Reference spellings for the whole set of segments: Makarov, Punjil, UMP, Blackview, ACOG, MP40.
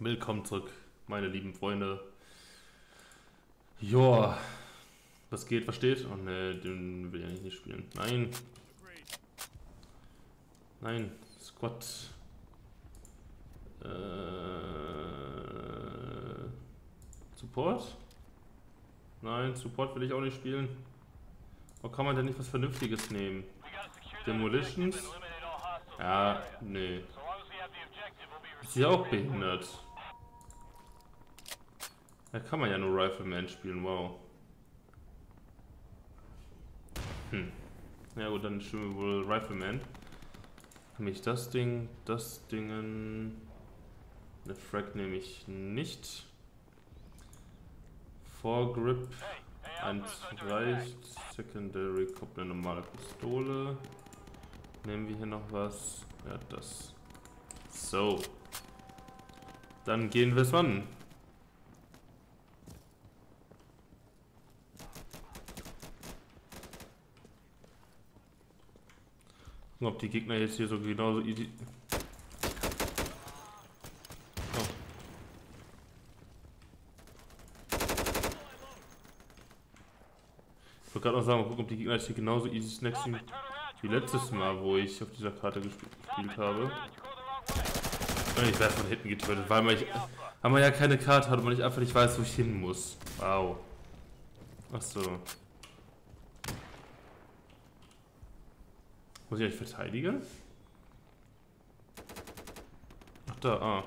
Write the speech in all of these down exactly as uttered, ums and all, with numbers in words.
Willkommen zurück, meine lieben Freunde. Joa, was geht, was steht? Oh ne, den will ich nicht spielen. Nein. Nein, Squad. Äh, Support? Nein, Support will ich auch nicht spielen. Warum kann man denn nicht was Vernünftiges nehmen? Demolitions? Ja, nee. Ist ja auch behindert. Da kann man ja nur Rifleman spielen, wow. Hm. Ja gut, dann spielen wir wohl Rifleman. Nehme ich das Ding, das Dingen. Eine Frag nehme ich nicht. Foregrip, eins reicht. Secondary kommt eine normale Pistole. Nehmen wir hier noch was? Ja, das. So. Dann gehen wir es an. Gucken, ob die Gegner jetzt hier so genauso easy. Ich wollte gerade noch sagen, mal gucken, ob die Gegner jetzt hier genauso easy snacks sind wie letztes Mal, wo ich auf dieser Karte gespielt, gespielt habe. Ich werde von hinten getötet, weil man, ich, weil man ja keine Karte hat und man nicht einfach nicht weiß, wo ich hin muss. Wow. Achso. Muss ich eigentlich verteidigen? Ach da, ah.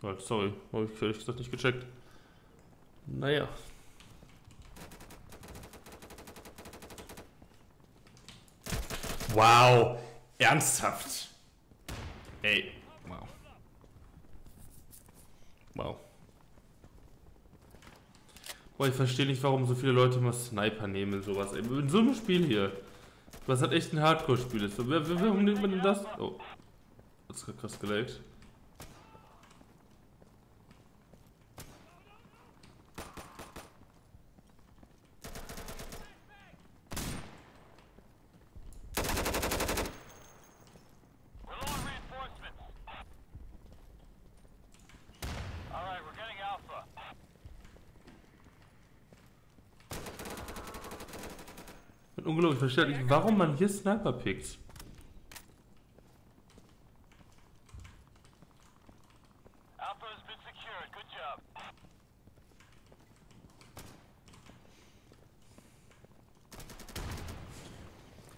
Oh, sorry, habe ich ehrlich gesagt nicht gecheckt. Naja. Wow, ernsthaft? Ey, wow. Wow. Boah, ich verstehe nicht, warum so viele Leute mal Sniper nehmen und sowas. Ey, in so einem Spiel hier. Was hat echt ein Hardcore-Spiel ist. Warum nimmt man denn das? Oh. Das ist krass gelegt. Unglaublich, ich verstehe nicht, warum man hier Sniper pickt.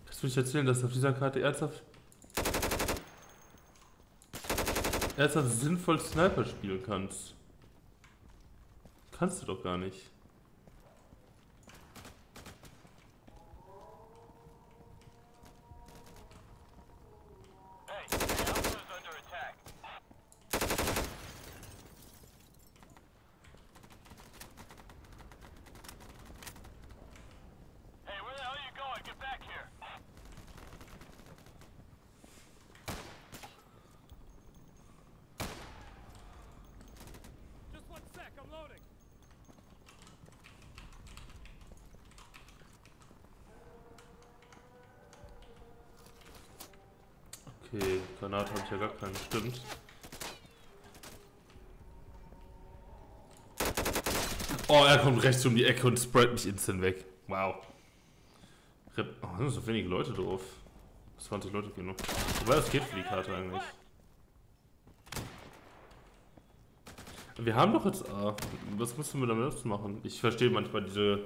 Kannst du nicht erzählen, dass auf dieser Karte ernsthaft, ernsthaft sinnvoll Sniper spielen kannst? Kannst du doch gar nicht. Okay, Granate habe ich ja gar keine, stimmt. Oh, er kommt rechts um die Ecke und sprayt mich instant weg. Wow. Oh, da sind so wenige Leute drauf. zwanzig Leute genug. Wobei, das geht für die Karte eigentlich. Wir haben doch jetzt A. Was müssen wir damit machen? Ich verstehe manchmal diese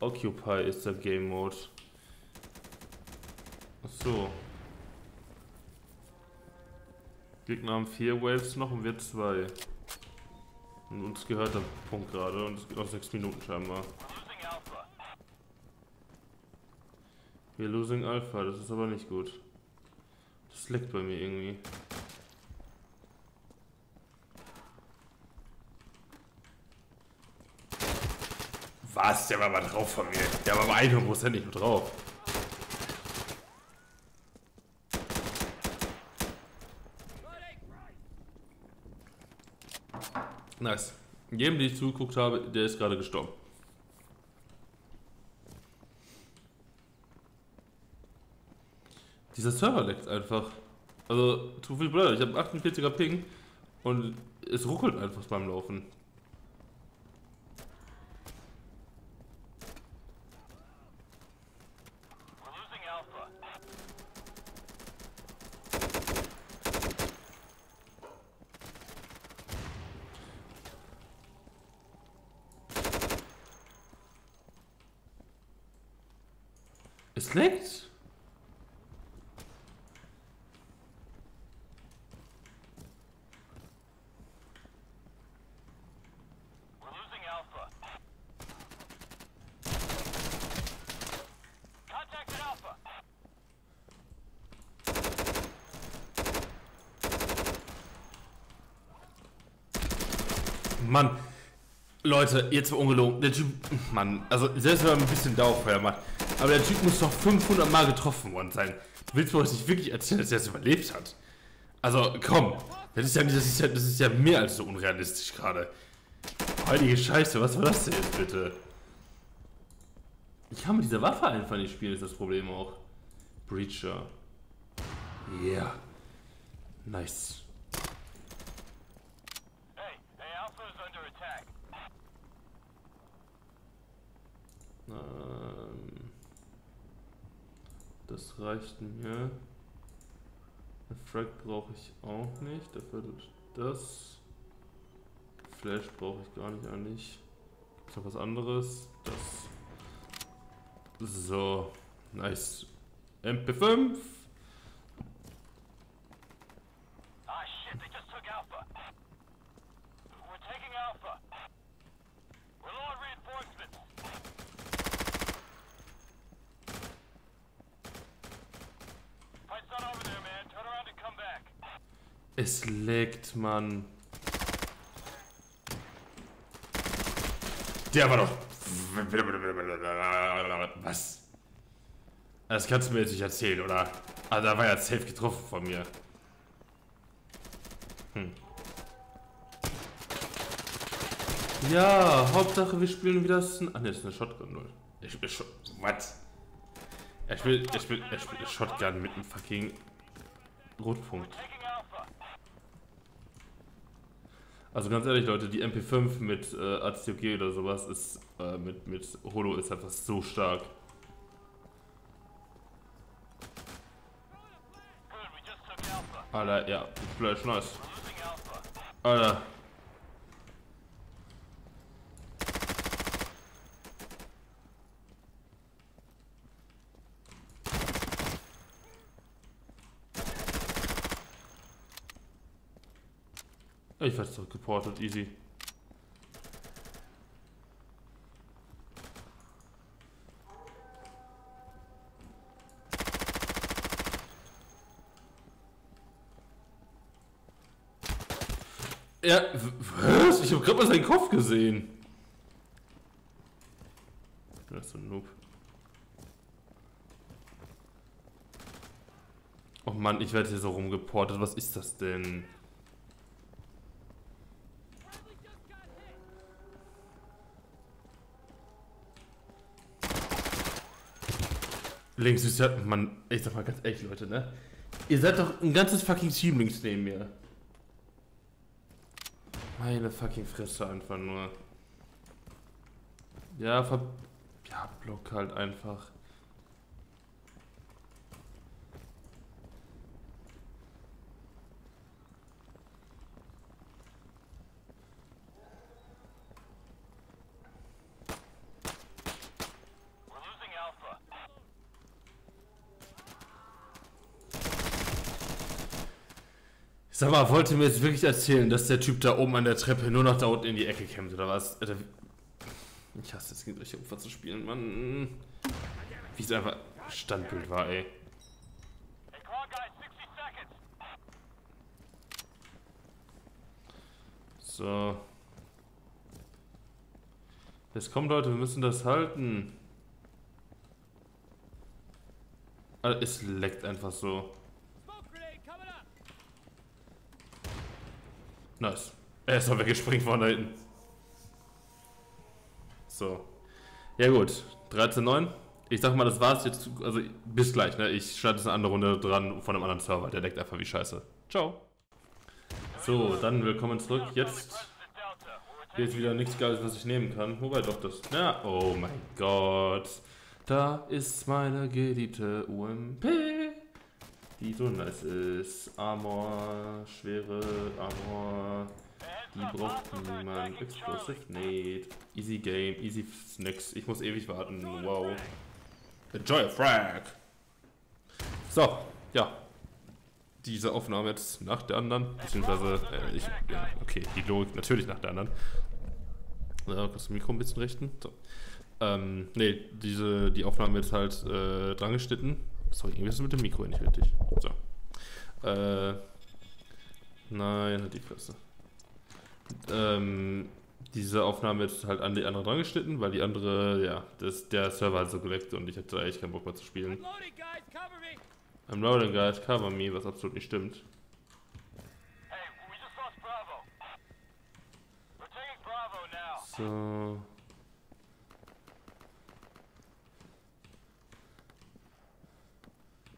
Occupy ist der Game Mode. Achso. Gegner haben vier Waves noch und wir zwei. Und uns gehört der Punkt gerade und es geht noch sechs Minuten scheinbar. Wir losing Alpha, das ist aber nicht gut. Das leckt bei mir irgendwie. Was? Der war mal drauf von mir. Der war mal hundert Prozent nicht nur drauf. Nice. Jedem, den ich zugeguckt habe, der ist gerade gestorben. Dieser Server leckt einfach. Also, zu viel blöd. Ich habe achtundvierziger Ping Und es ruckelt einfach beim Laufen. Es leckt? Mann, Leute, jetzt war ungelogen. Der Typ, Mann, also selbst wenn man ein bisschen Dauerfeuer macht, aber der Typ muss doch fünfhundert Mal getroffen worden sein. Willst du euch nicht wirklich erzählen, dass er es überlebt hat? Also, komm, das ist ja nicht, das ist ja, das ist ja mehr als so unrealistisch gerade. Heilige Scheiße, was war das denn jetzt bitte? Ich kann mit dieser Waffe einfach nicht spielen, ist das Problem auch. Breacher. Yeah. Nice. Das reicht mir. Eine Frag brauche ich auch nicht. Dafür tut das. Flash brauche ich gar nicht eigentlich. Gibt es noch was anderes? Das. So. Nice. M P fünf. Es leckt, Mann. Der war doch... Was? Das kannst du mir jetzt nicht erzählen, oder? Ah, da war ja safe getroffen von mir. Hm. Ja, Hauptsache wir spielen wieder... Ach ne, das ist eine Shotgun, Leute. Ich spiele Shot... What? Er spielt... Er spielt... Er spielt Shotgun mit einem fucking... Rotpunkt. Also ganz ehrlich, Leute, die M P fünf mit äh, A C O G oder sowas ist äh, mit, mit Holo ist einfach so stark. Alter, ja, Flash, nice. Alter. Ich werde zurückgeportet, easy. Ja, was? Ich habe gerade mal seinen Kopf gesehen. Das ist so ein Noob. Oh Mann, ich werde hier so rumgeportet. Was ist das denn? Links ist ja, Mann, ich sag mal ganz ehrlich, Leute, ne? Ihr seid doch ein ganzes fucking Team links neben mir. Meine fucking Fresse einfach nur. Ja, ver... Ja, block halt einfach. Sag mal, wollt ihr mir jetzt wirklich erzählen, dass der Typ da oben an der Treppe nur noch da unten in die Ecke kämpft, oder was? Ich hasse es, gegen solche Opfer zu spielen, Mann. Wie es einfach Standbild war, ey. So. Jetzt kommt, Leute, wir müssen das halten. Also, es leckt einfach so. Nice. Er ist doch weggespringt von da hinten. So. Ja gut. dreizehn neun. Ich sag mal, das war's jetzt. Also bis gleich, ne? Ich schalte jetzt eine andere Runde dran von einem anderen Server. Der deckt einfach wie scheiße. Ciao. So, dann willkommen zurück. Jetzt hier ist wieder nichts Geiles, was ich nehmen kann. Wobei doch das. Ja, oh mein Gott. Da ist meine geliebte U M P, die so nice ist. Armor, schwere Armor. Die braucht niemand. Explosive Nade. Easy Game, easy Snacks. Ich muss ewig warten. Wow. Enjoy a frag. So, ja. Diese Aufnahme jetzt nach der anderen. Beziehungsweise, äh, ich, ja, okay, die Logik natürlich nach der anderen. Ja, kannst du das Mikro ein bisschen richten? So. Ähm, ne, diese, die Aufnahme jetzt halt äh, dran geschnitten. Sorry, irgendwie ist mit dem Mikro nicht richtig. So. Äh, nein, halt die Fresse. Ähm, diese Aufnahme jetzt halt an die andere dran geschnitten, weil die andere, ja, das, der Server hat so geleckt und ich hatte eigentlich keinen Bock mehr zu spielen. I'm loading, guys, cover me, was absolut nicht stimmt. Hey, we just lost Bravo. We're taking Bravo now. So.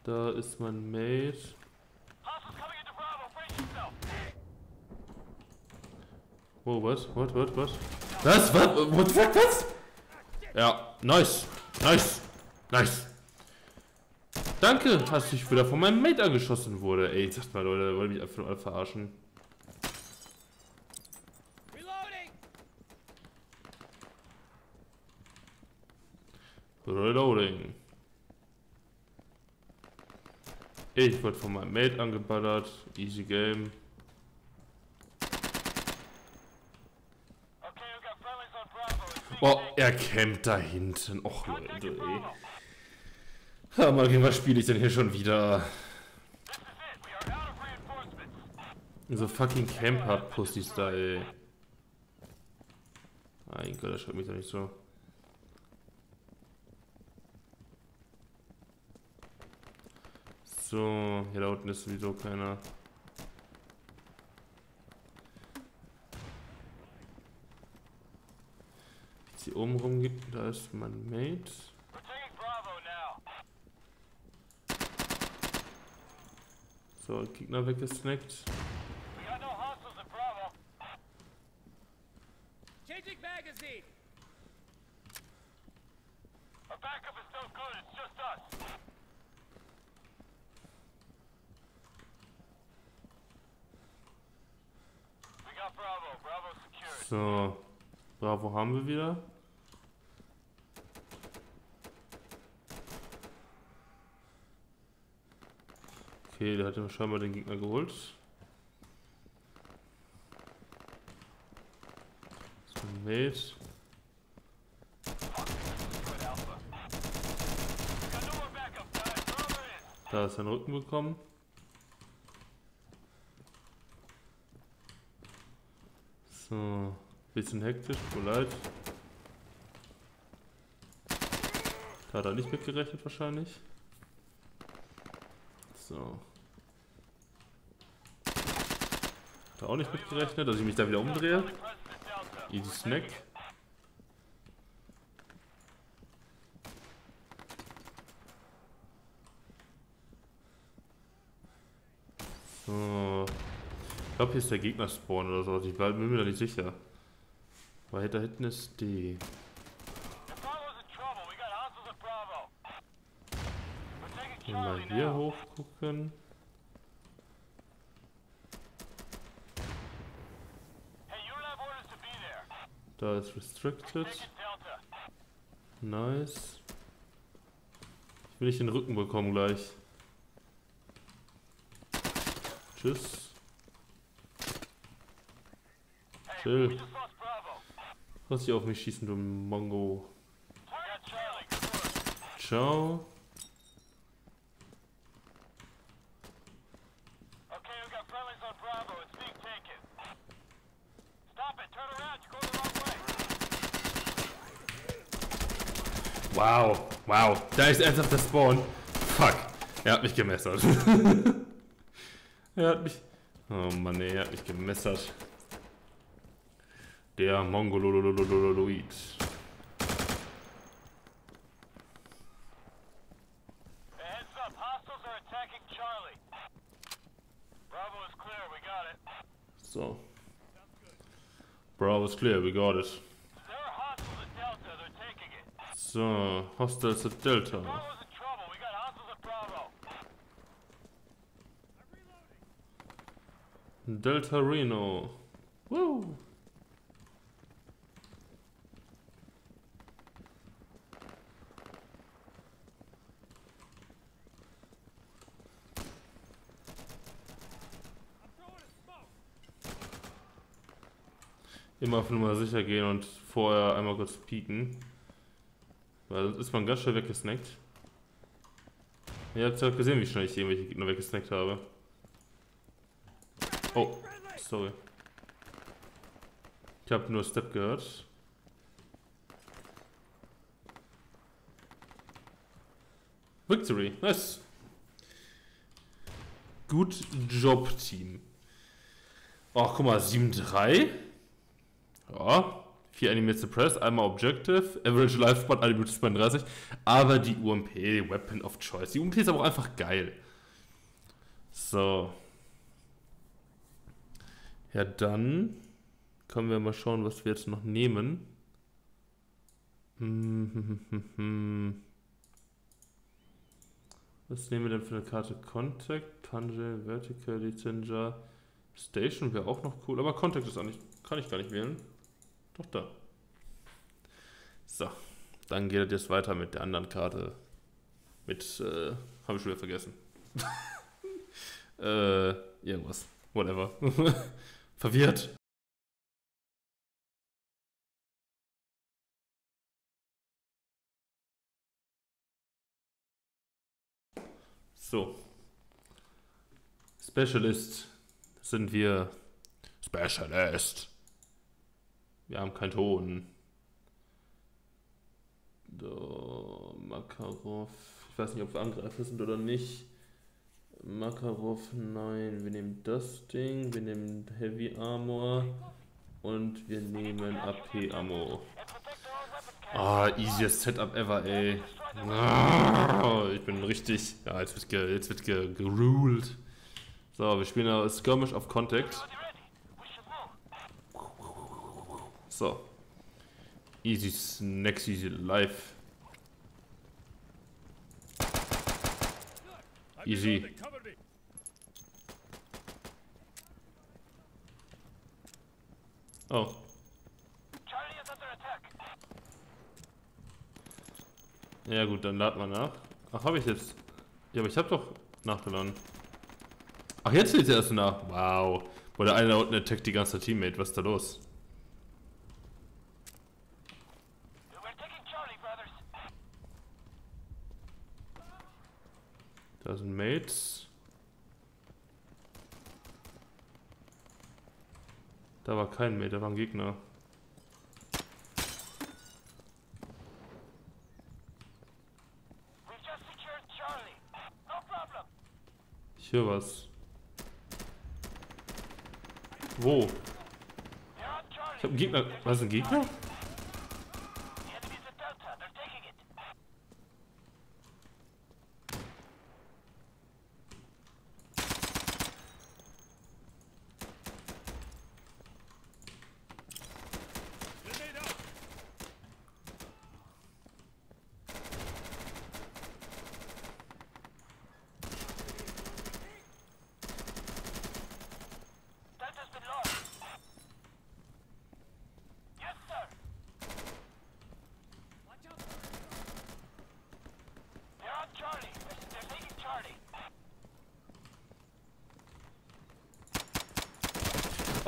Da ist mein Mate. Wow, was? What, what, what? Was? Was? What the fuck, was? Ja, nice. Nice. Nice. Danke, dass ich wieder von meinem Mate angeschossen wurde. Ey, sagt mal, Leute, wollt ihr mich einfach nur verarschen? Reloading. Reloading. Ich wurde von meinem Mate angeballert. Easy Game. Oh, er campt da hinten. Och, Leute, ey. Ja, mal gehen, was spiele ich denn hier schon wieder? So fucking Camper-Pussys da, ey. Mein Gott, das schreibt mich doch nicht so. So, hier da unten ist sowieso keiner. Jetzt hier oben rum gibt, da ist mein Mate. So, Gegner weggesnackt. So, Bravo haben wir wieder. Okay, der hat ja scheinbar den Gegner geholt. So, Mate. Da ist ein Rücken bekommen. So, bisschen hektisch, tut mir leid. Da hat er nicht mitgerechnet wahrscheinlich. So. Hat er auch nicht mitgerechnet, dass ich mich da wieder umdrehe. Easy Snack. So. Ich glaube, hier ist der Gegner-Spawn oder so. Ich bin mir da nicht sicher. Weil da hinten ist die. Mal hier hoch gucken. Da ist Restricted. Nice. Ich will nicht den Rücken bekommen gleich. Tschüss. Chill. Lass dich auf mich schießen, du Mongo. Ciao. Wow, wow, da ist ernsthaft der Spawn. Fuck, er hat mich gemessert. er hat mich... Oh Mann, ey, er hat mich gemessert. Der Mongoloid. So. Bravo's clear, we got it. So, hostiles at Delta. Delta Reno. Woo! Immer auf Nummer sicher gehen und vorher einmal kurz pieken. Weil sonst ist man ganz schnell weggesnackt. Ihr habt ja gesehen, wie schnell ich irgendwelche Gegner weggesnackt habe. Oh, sorry. Ich habe nur Step gehört. Victory, nice. Gut Job, Team. Ach, guck mal, sieben drei. Ja, vier Animates suppressed, einmal Objective, Average Life Span, Animate zweiunddreißig, aber die U M P, Weapon of Choice. Die U M P ist aber auch einfach geil. So. Ja, dann können wir mal schauen, was wir jetzt noch nehmen. Was nehmen wir denn für eine Karte? Contact, Punjil, Vertical, Dettinger, Station wäre auch noch cool, aber Contact ist auch nicht. Kann ich gar nicht wählen. Doch, da. So, dann geht es jetzt weiter mit der anderen Karte. Mit, äh, habe ich schon wieder vergessen. äh, irgendwas. Whatever. Verwirrt. So. Specialist sind wir. Specialist. Wir haben keinen Ton. So, Makarov. Ich weiß nicht, ob wir Angreifer sind oder nicht. Makarov, nein. Wir nehmen das Ding. Wir nehmen Heavy Armor. Und wir nehmen A P Ammo. Ah, easiest Setup ever, ey. Ah, ich bin richtig. Ja, jetzt wird ge, jetzt wird ge, geruled. So, wir spielen da Skirmish auf Contact. So. Easy Snacks, easy life. Easy. Oh. Ja gut, dann laden wir nach. Ach, habe ich jetzt. Ja, aber ich habe doch nachgeladen. Ach, jetzt lädt er erst nach. Wow. Boah, der eine da unten attackt die ganze Teammate. Was ist da los? Da sind Mates. Da war kein Mate, da war ein Gegner. Ich höre was. Wo? Ich hab einen Gegner. Was ist ein Gegner?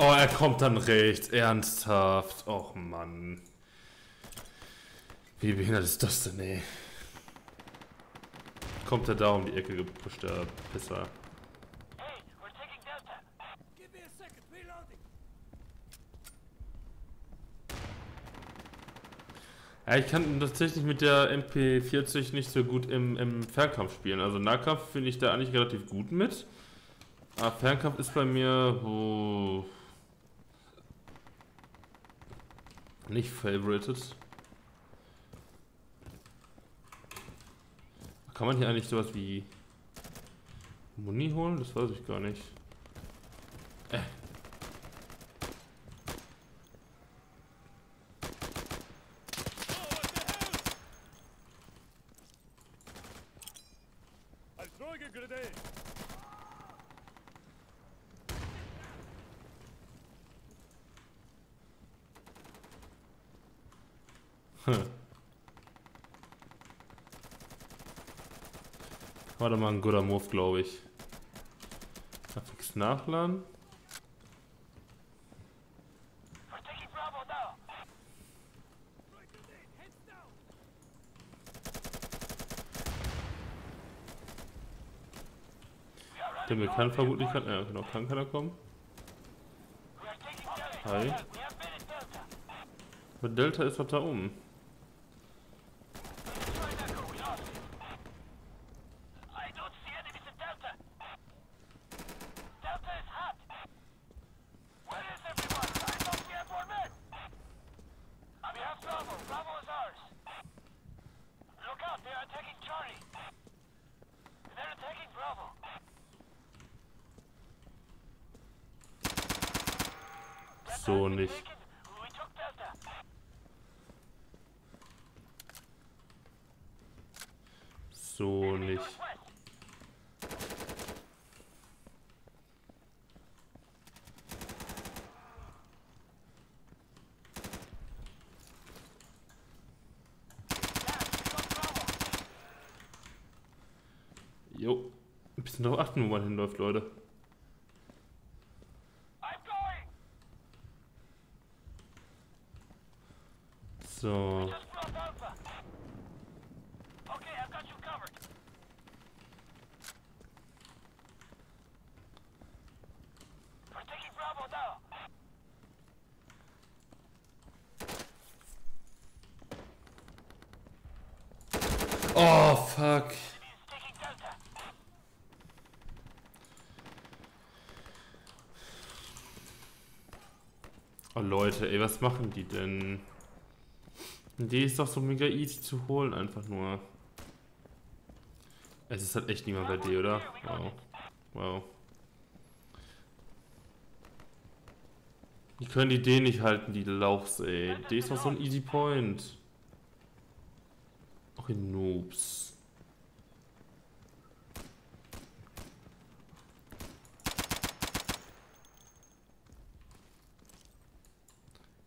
Oh, er kommt dann rechts. Ernsthaft. Och, Mann. Wie behindert ist das denn, ey? Kommt er da um die Ecke gepusht, der Pisser. Ja, ich kann tatsächlich mit der M P vierzig nicht so gut im, im Fernkampf spielen. Also Nahkampf finde ich da eigentlich relativ gut mit. Aber Fernkampf ist bei mir... Oh, nicht favorited. Kann man hier eigentlich sowas wie Muni holen? Das weiß ich gar nicht. Äh. War doch mal ein guter Move, glaube ich. Darf ich nachladen? Der mir kann vermutlich kann, ja genau, kann keiner kommen. Hi. Aber Delta ist doch da oben. So nicht. So nicht. Jo, ein bisschen darauf achten, wo man hinläuft, Leute. So. Oh, fuck. Oh, Leute, ey, was machen die denn? Die ist doch so mega easy zu holen, einfach nur. Es ist halt echt niemand bei dir, oder? Wow. Wow. Die können die D nicht halten, die Lauchs, ey. D ist doch so ein easy point. Ach, ihr Noobs.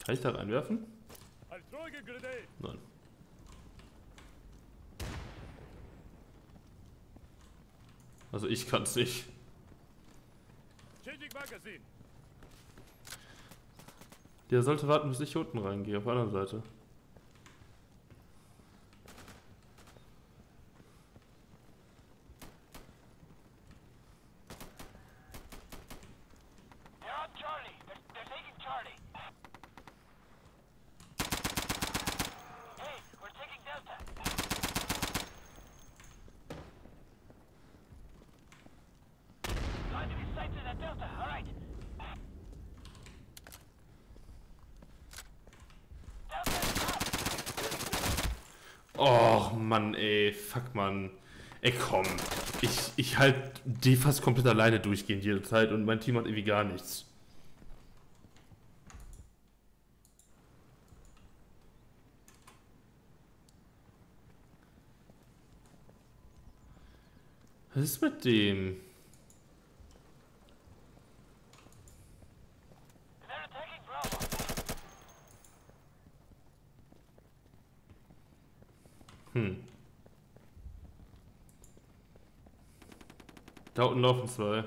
Kann ich da reinwerfen? Nein. Also ich kann's nicht. Der sollte warten, bis ich unten reingehe, auf der anderen Seite. Och Mann, ey, fuck Mann. Ey, komm. Ich, ich halt die fast komplett alleine durchgehend jede Zeit und mein Team hat irgendwie gar nichts. Was ist mit dem? Hm. Da unten laufen zwei.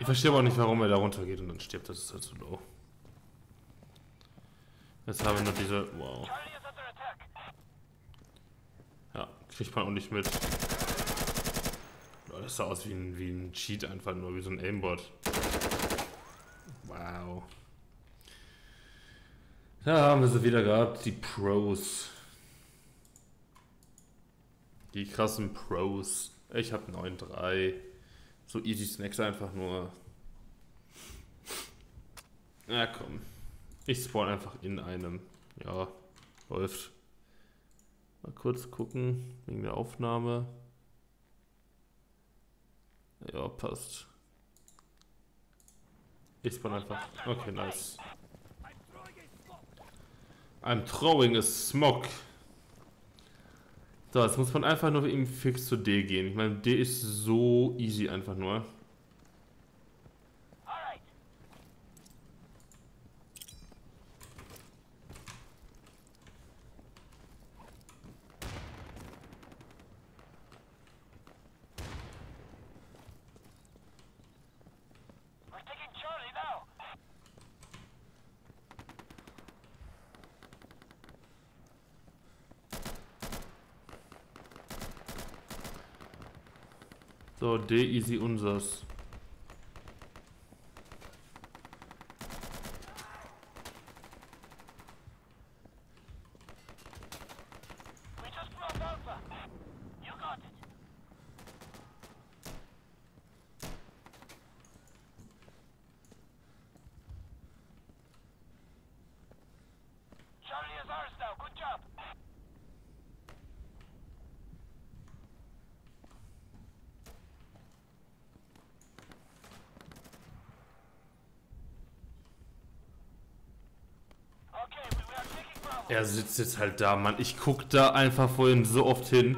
Ich verstehe aber nicht, warum er da runter geht und dann stirbt. Das ist halt so low. Jetzt haben wir nur diese... Wow. Ja, kriegt man auch nicht mit. Das sah aus wie ein, wie ein Cheat einfach nur, wie so ein Aimbot. Wow. Da haben wir sie wieder gehabt, die Pros. Die krassen Pros. Ich hab neun drei. So easy Snacks einfach nur. Na komm. Ich spawn einfach in einem. Ja, läuft. Mal kurz gucken, wegen der Aufnahme. Ja, passt. Ich spawn einfach. Okay, nice. I'm throwing a smoke. So, jetzt muss man einfach nur eben fix zu D gehen. Ich meine, D ist so easy einfach nur. So, D, easy, unsers. We just broke over. You got it. Charlie is ours now. Good job. Er sitzt jetzt halt da, Mann. Ich guck da einfach vorhin so oft hin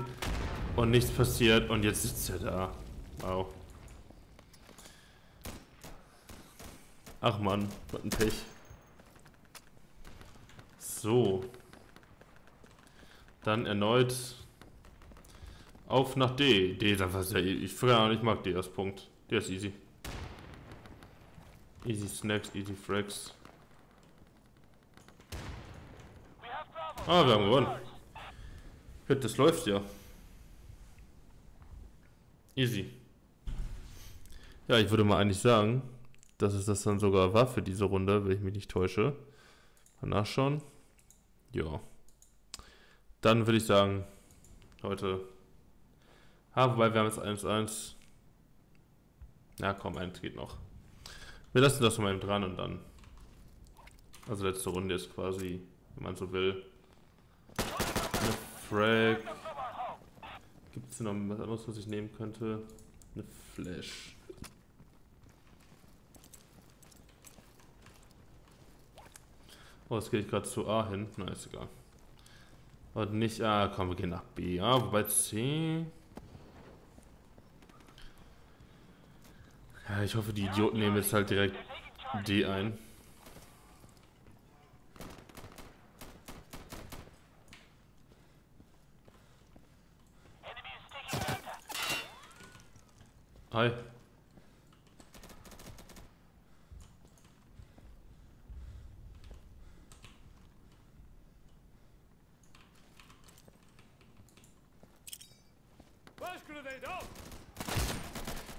und nichts passiert und jetzt sitzt er da. Wow. Ach Mann, was ein Pech. So. Dann erneut auf nach D. D ist einfach sehr easy. Ich frage auch nicht, ich mag D das Punkt. D ist easy. Easy Snacks, easy Frags. Ah, wir haben gewonnen. Das läuft ja. Easy. Ja, ich würde mal eigentlich sagen, dass es das dann sogar war für diese Runde, wenn ich mich nicht täusche. Mal nachschauen. Ja. Dann würde ich sagen, Leute. Ah, wobei wir haben jetzt eins eins. Na komm, eins geht noch. Wir lassen das mal eben dran und dann. Also letzte Runde ist quasi, wenn man so will. Frag. Gibt es noch was anderes, was ich nehmen könnte? Eine Flash. Oh, jetzt gehe ich gerade zu A hin. Na, ist egal. Und nicht A. Komm, wir gehen nach B. Ja, wobei C. Ja, ich hoffe, die Idioten nehmen jetzt halt direkt D ein. Hi.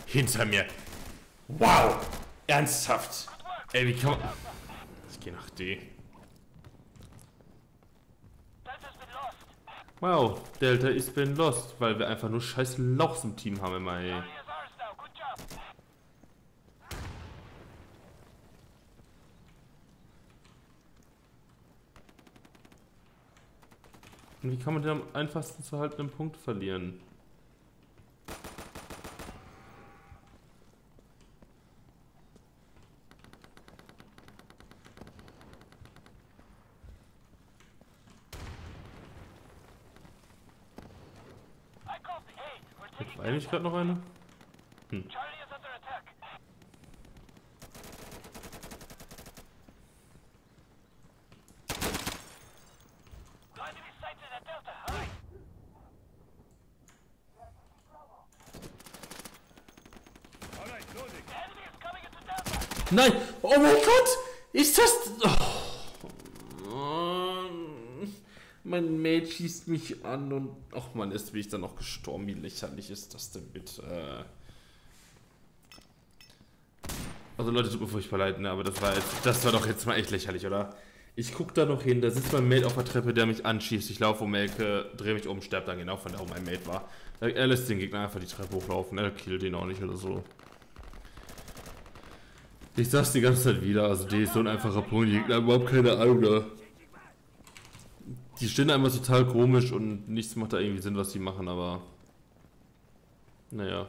Hinter mir. Wow. Ernsthaft. Ey, wie kann man... Ich gehe nach D. Wow. Delta ist bin lost, weil wir einfach nur scheiß Lauchs im Team haben immer, ey. Und wie kann man denn am einfachsten zu haltenden Punkt verlieren? Gibt es eigentlich gerade noch eine? Hm. Nein! Oh mein Gott! Ist das... Oh. Oh. Mein Mate schießt mich an und... Ach man, ist wie ich dann noch gestorben. Wie lächerlich ist das denn bitte? Also Leute, tut mir furchtbar leid, ne? Aber das war jetzt, das war doch jetzt mal echt lächerlich, oder? Ich guck da noch hin, da sitzt mein Mate auf der Treppe, der mich anschießt. Ich laufe um die Ecke, drehe mich um, sterbe dann genau von da, wo mein Mate war. Er lässt den Gegner einfach die Treppe hochlaufen, er killt den auch nicht oder so. Ich sag's die ganze Zeit wieder, also D ist so ein einfacher Punkt, die Gegner haben überhaupt keine Ahnung da. Die stehen einfach total komisch und nichts macht da irgendwie Sinn, was die machen, aber... Naja.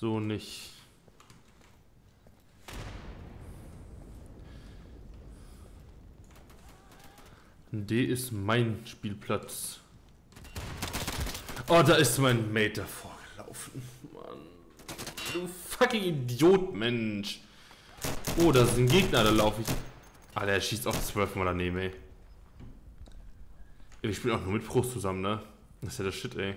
So nicht. D ist mein Spielplatz. Oh, da ist mein Mate davor gelaufen. Mann. Du fucking Idiot, Mensch. Oh, da ist ein Gegner, da laufe ich. Ah, der schießt auch zwölfmal daneben, ey. Ich spiele auch nur mit Pros zusammen, ne? Das ist ja der Shit, ey.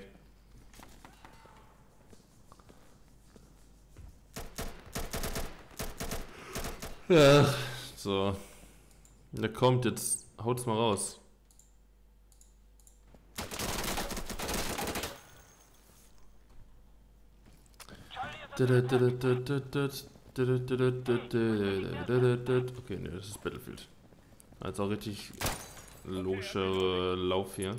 Ja, so. Der kommt jetzt. Haut's mal raus. Okay, ne, das ist Battlefield. Also auch richtig logischer Lauf hier.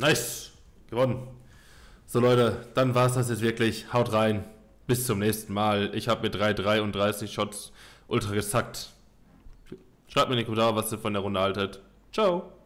Nice! Gewonnen! So Leute, dann war's das jetzt wirklich. Haut rein. Bis zum nächsten Mal. Ich habe mir drei dreiunddreißig Shots ultra gesackt. Schreibt mir in die Kommentare, was ihr von der Runde haltet. Ciao!